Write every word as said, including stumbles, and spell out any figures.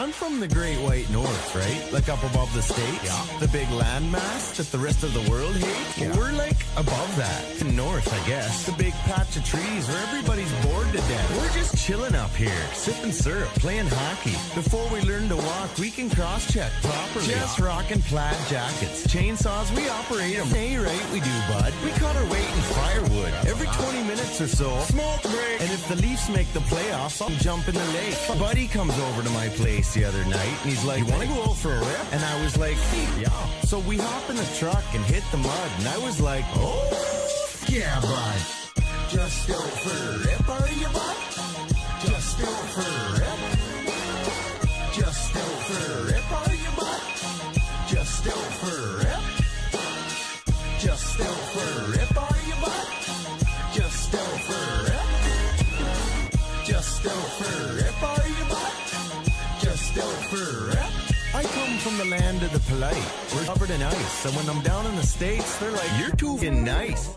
I'm from the great white north, right? Like up above the states, yeah. The big landmass that the rest of the world hates. Yeah. We're like above that, north, I guess. The big patch of trees where everybody's bored to death. We're just chilling up here, sipping syrup, playing hockey. Before we learn to walk, we can cross-check properly. Just rocking plaid jackets, chainsaws, we operate them. Hey, right, we do, bud. We caught our weight in firewood every twenty minutes or so. Smoke break. And if the Leafs make the playoffs, I'll jump in the lake. My buddy comes over to my place the other night, and he's like, "You want to go for a rip?" And I was like, "Yeah." So we hop in the truck and hit the mud, and I was like, "Oh, yeah, bud. Just out for a rip, are you, bud? Just out for a rip. Just out for a rip, are you, bud? Just out for a rip. Just out for a rip, are you, bud? Just out for a rip. Just out for a rip, are you, bud? Just out for a rip." I come from the land of the polite. We're covered in ice, so when I'm down in the States, they're like, "You're too nice."